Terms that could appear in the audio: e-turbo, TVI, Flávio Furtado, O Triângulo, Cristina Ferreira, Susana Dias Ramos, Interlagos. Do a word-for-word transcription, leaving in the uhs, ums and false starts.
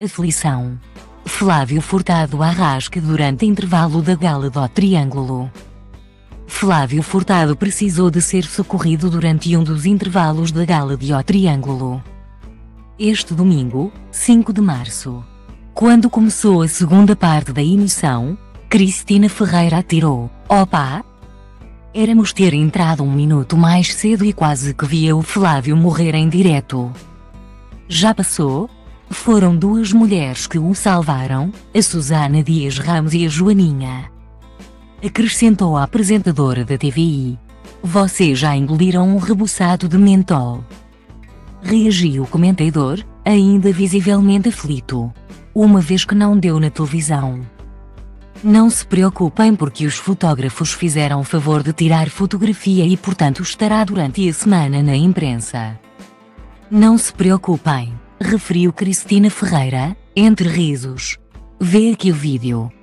Aflição. Flávio Furtado arrasca durante intervalo da gala do Triângulo. Flávio Furtado precisou de ser socorrido durante um dos intervalos da gala de O Triângulo. Este domingo, cinco de março. Quando começou a segunda parte da emissão, Cristina Ferreira atirou: "Opa! Éramos ter entrado um minuto mais cedo e quase que via o Flávio morrer em direto. Já passou?" Foram duas mulheres que o salvaram, a Susana Dias Ramos e a Joaninha. Acrescentou a apresentadora da T V I. "Vocês já engoliram um rebuçado de mentol?" Reagiu o comentador, ainda visivelmente aflito, uma vez que não deu na televisão. "Não se preocupem porque os fotógrafos fizeram o favor de tirar fotografia e portanto estará durante a semana na imprensa. Não se preocupem", referiu Cristina Ferreira, entre risos. Vê aqui o vídeo.